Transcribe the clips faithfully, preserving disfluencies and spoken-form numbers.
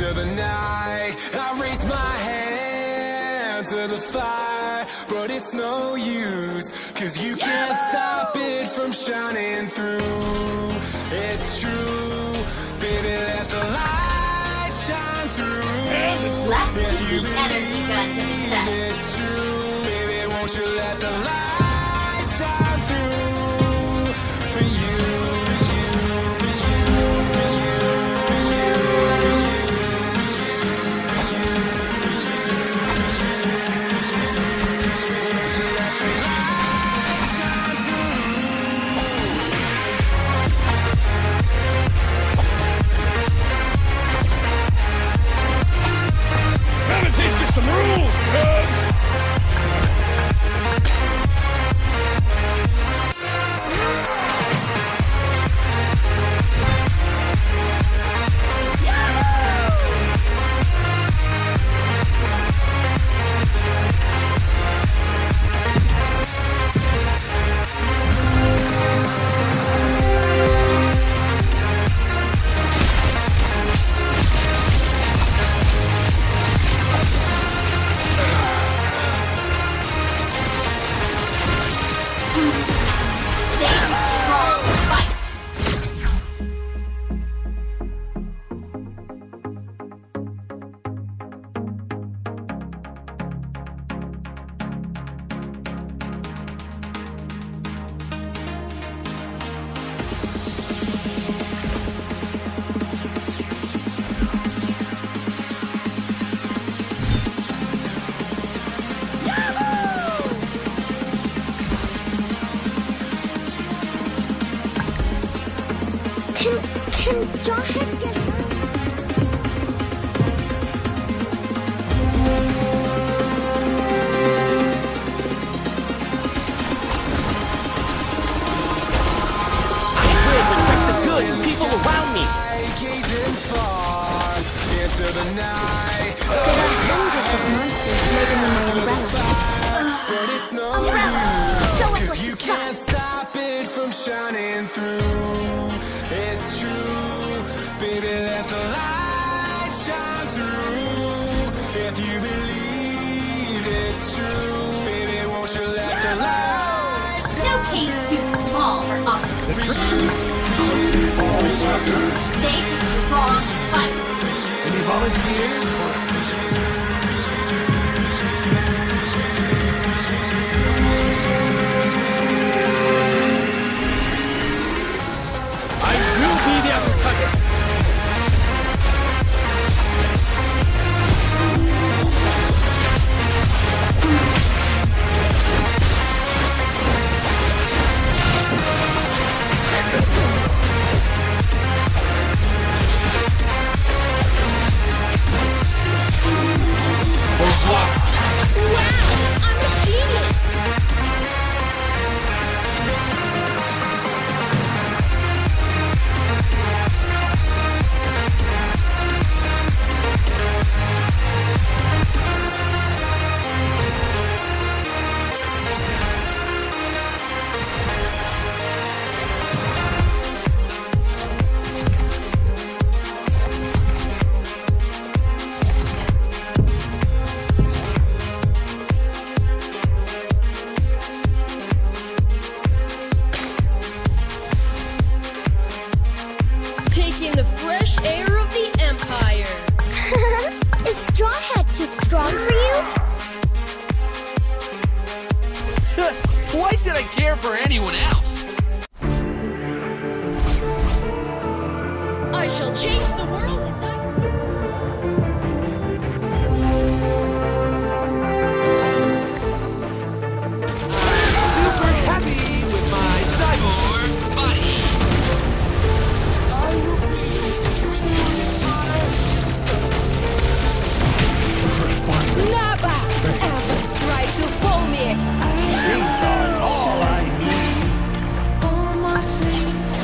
into the night. I raise my hand to the fire, but it's no use, cause you can't stop it from shining through. It's true, baby, let the light shine through. If you believe it's true, baby, won't you let the light shine through for you. Some rules, cubs! Sing,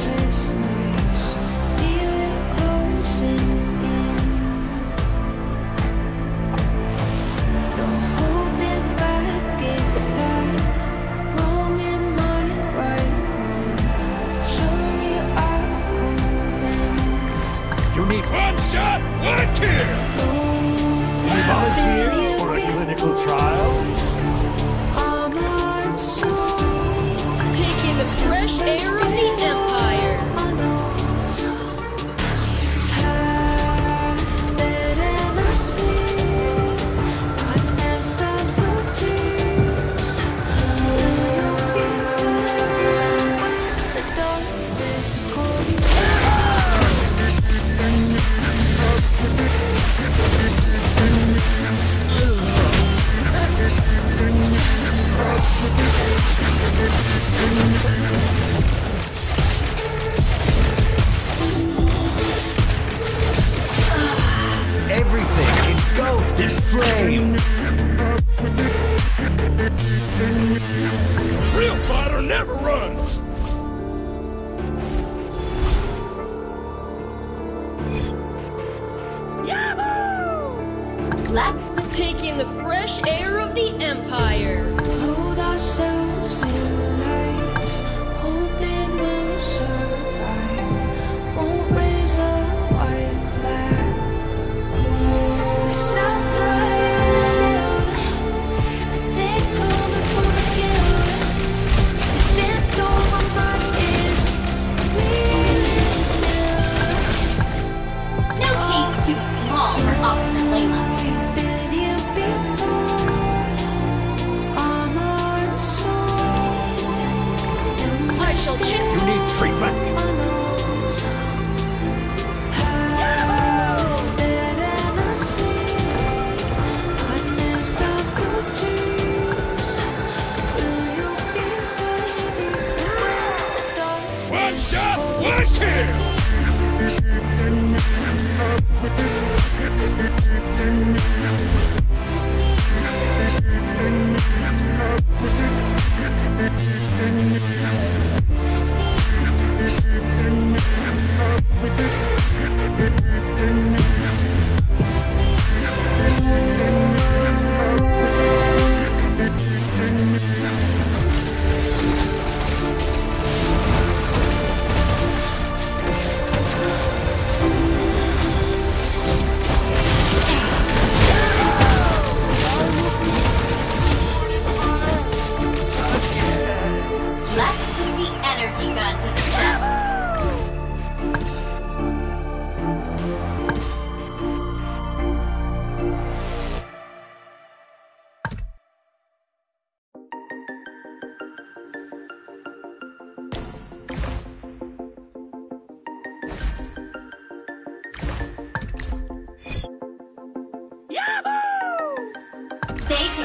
sing, sing, feel it closing. You need one shot, one kill! Any volunteers for a clinical trial? Taking the fresh air of the Empire! Everything, it goes to flames. Real fighter never runs. Yahoo! Black, taking the fresh air of the Empire. Hold ourselves in light, hoping we'll survive. Won't raise a white flag. They picked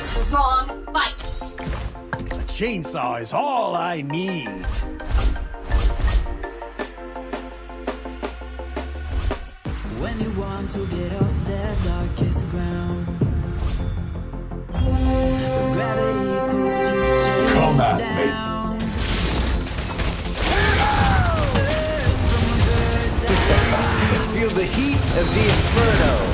the wrong fight. A chainsaw is all I need. When you want to get off the darkest ground, the gravity pulls you straight Come at down. Me. Feel the heat of the inferno.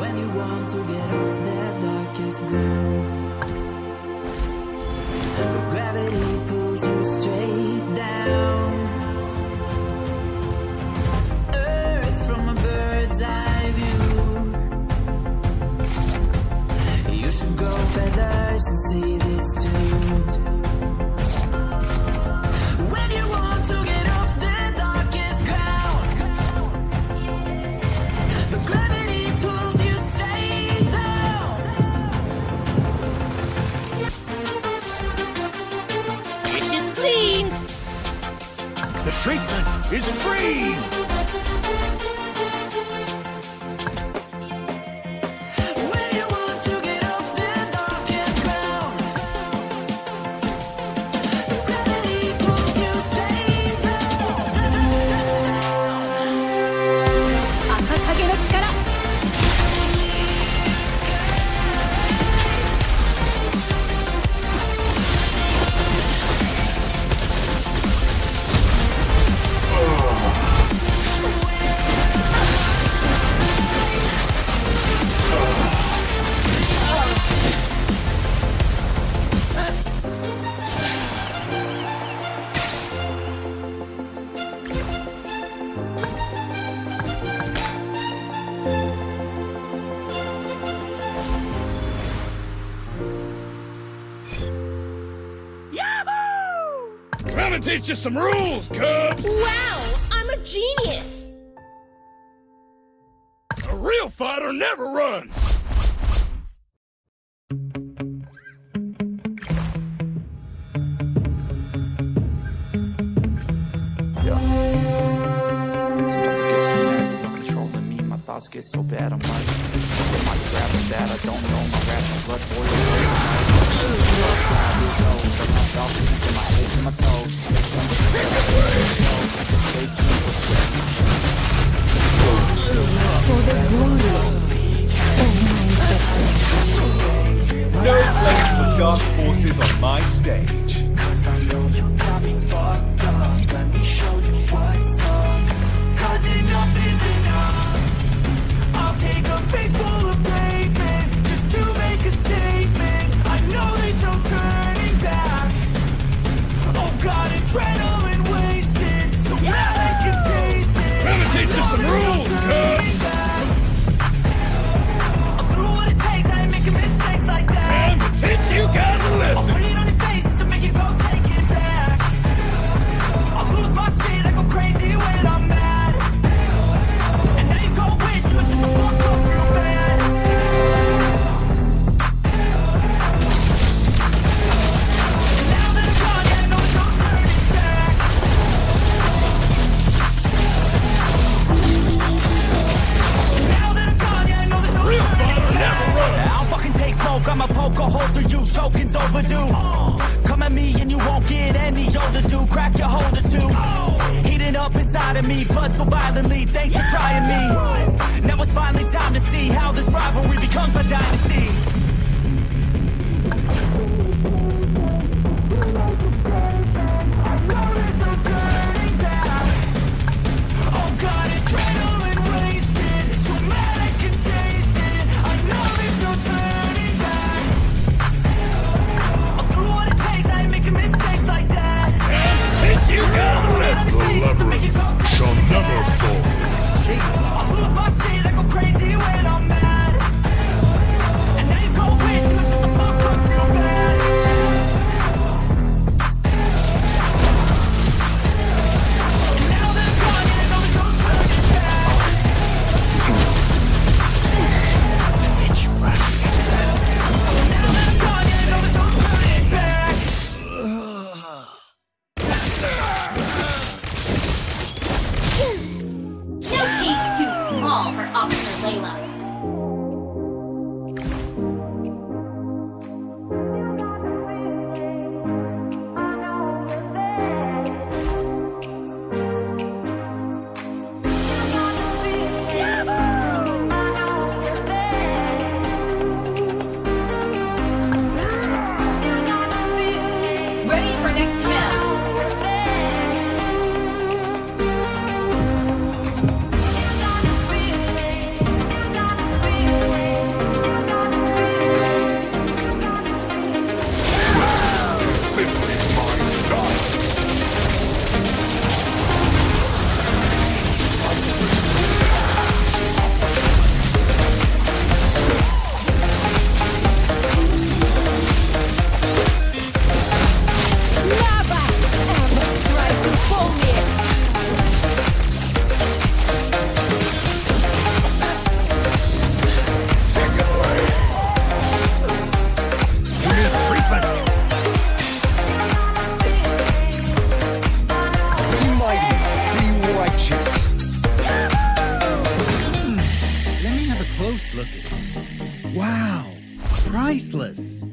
When you want to get off that darkest ground, but gravity pulls you straight down. Earth from a bird's eye view, you should grow feathers and see this too. When you want to get off the darkest ground, but gravity pulls you straight down. It is cleaned. The treatment is free. When you want to get off the darkest ground, but gravity pulls you straight down. 赤影の力。 I'm gonna teach you some rules, Cubs! Wow, I'm a genius! A real fighter never runs! Get so bad, I'm like, I might grab a bat, I don't know, my rat's and blood boils. My balconies and my eggs and my toes. For the glory. No place for dark forces on my stage. Cause I know you got me fucked up, let me show you what's up. Cause enough is enough. Take a face full of pavement just to make a statement. I know there's no turning back. Oh God, adrenaline wasted, so yeah. Now can taste it. Trying to teach us some rules, cuz. I'll do what it takes, I ain't making mistakes like that. Time to teach you guys a lesson. I'll put it on your face to make you go take it back. I'll lose my shit, I go crazy when I'm mad. I'ma poke a hole through you, choking's overdue. uh, Come at me and you won't get any older, dude. Crack your holder too. uh, Heating up inside of me, blood so violently. Thanks yeah. for trying me. Now it's finally time to see how this rivalry becomes a dynasty. Oh God, adrenaline wasted, so mad I can taste it. I know there's no time. You got less the labyrinth shall never fall. Jeez, I lose my shit, I go crazy when I'm mad. priceless.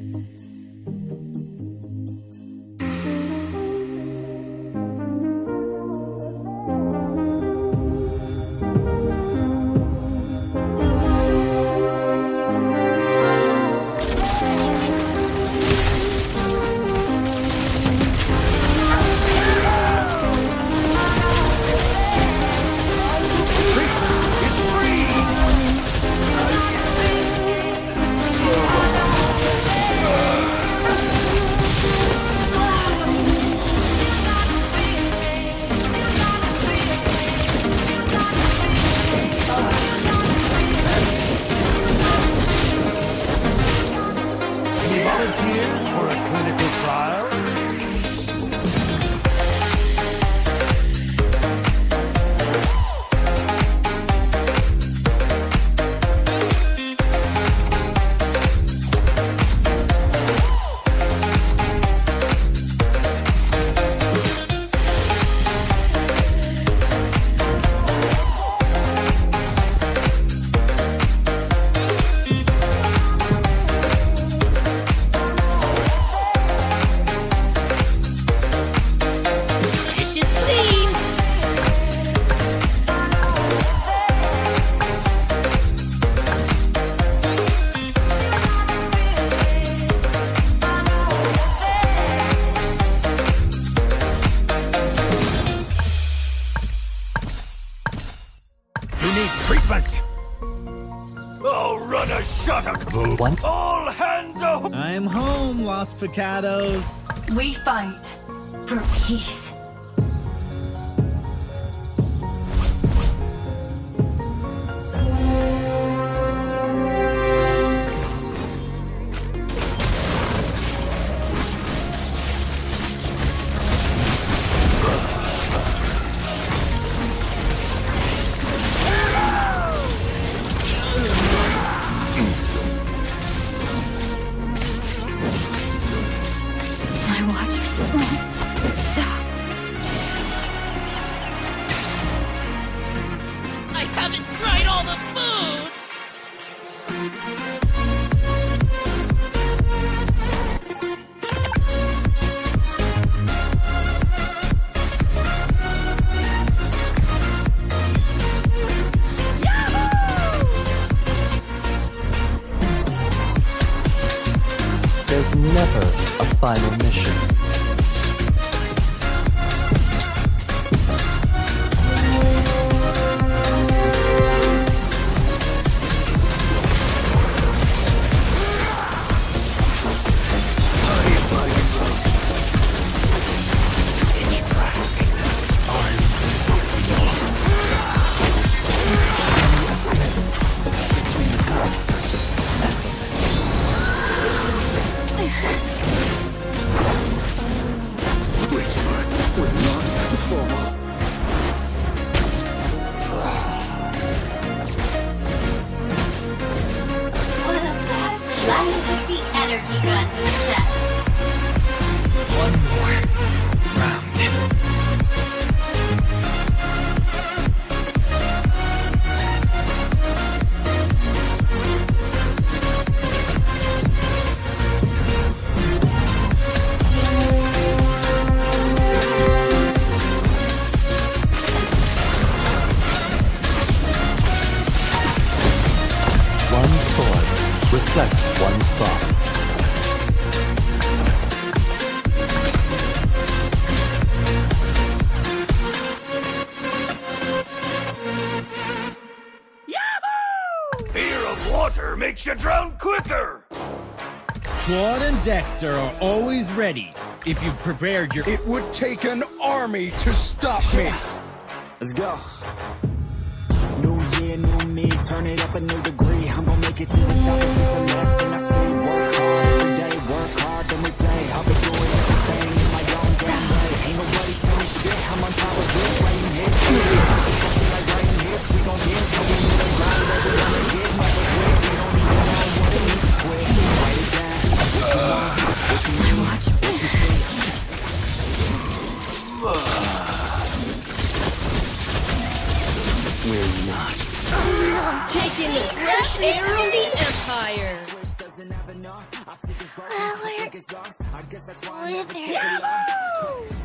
Treatment! Oh, run a shutter! What? All hands are... I'm home, Lost Picados. We fight for peace. There's never a final mission. Reflects one's thought. Yahoo! Fear of water makes you drown quicker! Claude and Dexter are always ready. If you've prepared your... It would take an army to stop me! Let's go. New year, new me, turn it up a new degree. I'm gonna make it to the top if it's the last thing I say. Work hard every day, work hard, then we play. I'll be doing everything in my own damn way. Ain't nobody tell me shit, I'm on top of this, writing hits. Like writing hits, we gon' get it. We need to grind, never gonna get never quit. We don't need to know what it means to quit. Write it down, what you want, what you need, what you think. We're not taking the fresh air of the Empire. Well, we're... We're there.